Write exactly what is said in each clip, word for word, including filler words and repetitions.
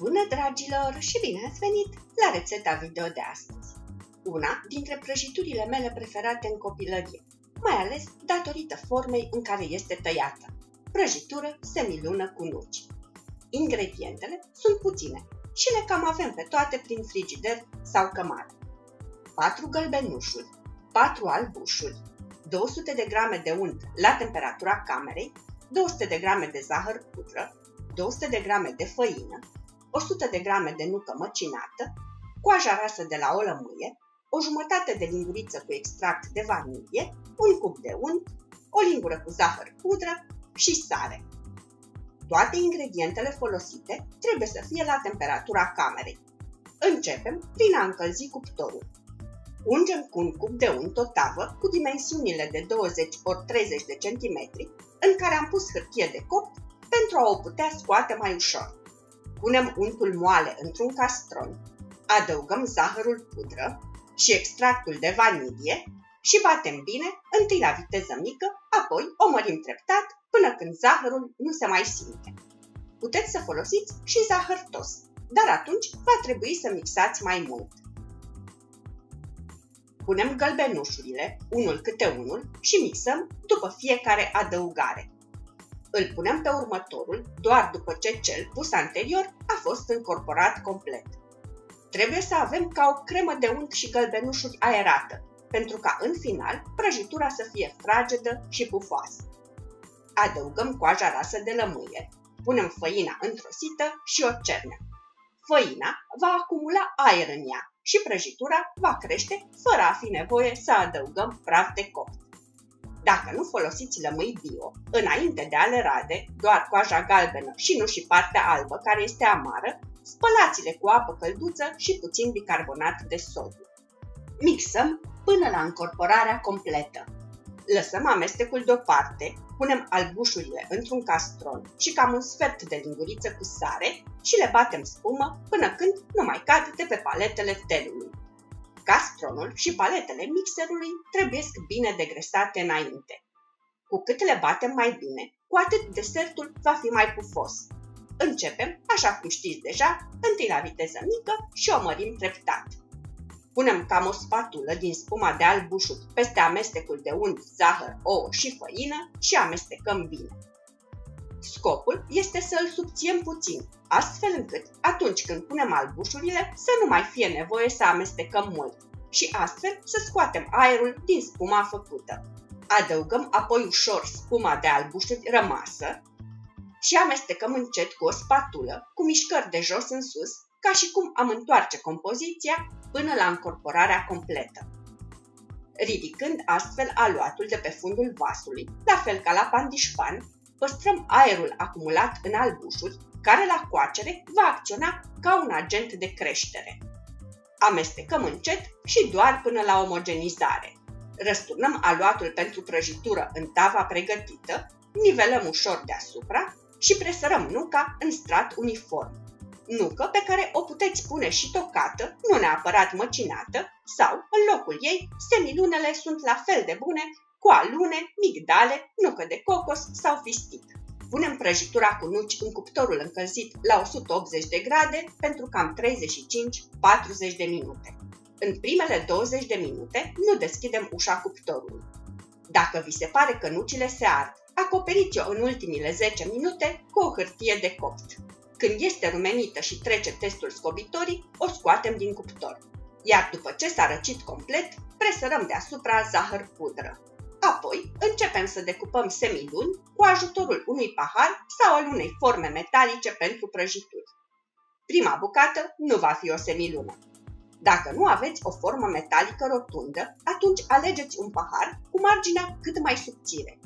Bună, dragilor, și bine ați venit la rețeta video de astăzi! Una dintre prăjiturile mele preferate în copilărie, mai ales datorită formei în care este tăiată. Prăjitură semilună cu nuci. Ingredientele sunt puține și le cam avem pe toate prin frigider sau cămară. patru gălbenușuri, patru albușuri, două sute de grame de unt la temperatura camerei, două sute de grame de zahăr pudră, două sute de grame de făină, o sută de grame de nucă măcinată, coaja rasă de la o lămâie, o jumătate de linguriță cu extract de vanilie, un cup de unt, o lingură cu zahăr pudră și sare. Toate ingredientele folosite trebuie să fie la temperatura camerei. Începem prin a încălzi cuptorul. Ungem cu un cup de unt o tavă cu dimensiunile de douăzeci ori treizeci de centimetri, în care am pus hârtie de copt pentru a o putea scoate mai ușor. Punem untul moale într-un castron, adăugăm zahărul pudră și extractul de vanilie și batem bine, întâi la viteză mică, apoi o mărim treptat până când zahărul nu se mai simte. Puteți să folosiți și zahăr tos, dar atunci va trebui să mixați mai mult. Punem gălbenușurile, unul câte unul, și mixăm după fiecare adăugare. Îl punem pe următorul doar după ce cel pus anterior a fost încorporat complet. Trebuie să avem ca o cremă de unt și gălbenușuri aerată, pentru ca în final prăjitura să fie fragedă și pufoasă. Adăugăm coaja rasă de lămâie, punem făina întrosită și o cernem. Făina va acumula aer în ea și prăjitura va crește fără a fi nevoie să adăugăm praf de copt. Dacă nu folosiți lămâi bio, înainte de a le rade, doar coaja galbenă și nu și partea albă care este amară, spălați-le cu apă călduță și puțin bicarbonat de sodiu. Mixăm până la încorporarea completă. Lăsăm amestecul deoparte, punem albușurile într-un castron și cam un sfert de linguriță cu sare și le batem spumă până când nu mai cad de pe paletele telului. Castronul și paletele mixerului trebuie bine degresate înainte. Cu cât le batem mai bine, cu atât desertul va fi mai pufos. Începem, așa cum știți deja, întâi la viteză mică și o mărim treptat. Punem cam o spatulă din spuma de albușuri peste amestecul de unt, zahăr, ouă și făină și amestecăm bine. Scopul este să îl subțiem puțin, astfel încât atunci când punem albușurile să nu mai fie nevoie să amestecăm mult și astfel să scoatem aerul din spuma făcută. Adăugăm apoi ușor spuma de albușuri rămasă și amestecăm încet cu o spatulă, cu mișcări de jos în sus, ca și cum am întoarce compoziția până la încorporarea completă, ridicând astfel aluatul de pe fundul vasului, la fel ca la pandișpan. Păstrăm aerul acumulat în albușuri, care la coacere va acționa ca un agent de creștere. Amestecăm încet și doar până la omogenizare. Răsturnăm aluatul pentru prăjitură în tava pregătită, nivelăm ușor deasupra și presărăm nuca în strat uniform. Nucă pe care o puteți pune și tocată, nu neapărat măcinată, sau, în locul ei, semilunele sunt la fel de bune, cu alune, migdale, nucă de cocos sau fistic. Punem prăjitura cu nuci în cuptorul încălzit la o sută optzeci de grade pentru cam treizeci și cinci patruzeci de minute. În primele douăzeci de minute nu deschidem ușa cuptorului. Dacă vi se pare că nucile se ard, acoperiți-o în ultimile zece minute cu o hârtie de copt. Când este rumenită și trece testul scobitorii, o scoatem din cuptor. Iar după ce s-a răcit complet, presărăm deasupra zahăr pudră. Apoi începem să decupăm semiluni cu ajutorul unui pahar sau al unei forme metalice pentru prăjituri. Prima bucată nu va fi o semilună. Dacă nu aveți o formă metalică rotundă, atunci alegeți un pahar cu marginea cât mai subțire.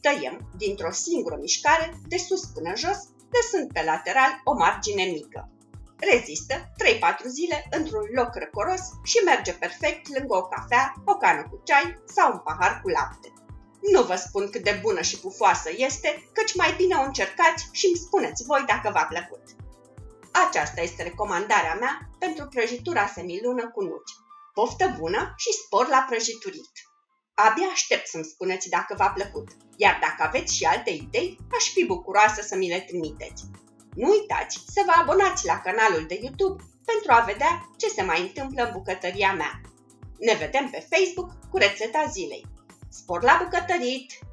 Tăiem dintr-o singură mișcare de sus până jos, lăsând pe lateral o margine mică. Rezistă trei-patru zile într-un loc răcoros și merge perfect lângă o cafea, o cană cu ceai sau un pahar cu lapte. Nu vă spun cât de bună și pufoasă este, căci mai bine o încercați și îmi spuneți voi dacă v-a plăcut. Aceasta este recomandarea mea pentru prăjitura semilună cu nuci. Poftă bună și spor la prăjiturit! Abia aștept să-mi spuneți dacă v-a plăcut, iar dacă aveți și alte idei, aș fi bucuroasă să mi le trimiteți. Nu uitați să vă abonați la canalul de YouTube pentru a vedea ce se mai întâmplă în bucătăria mea. Ne vedem pe Facebook cu rețeta zilei. Spor la bucătărit!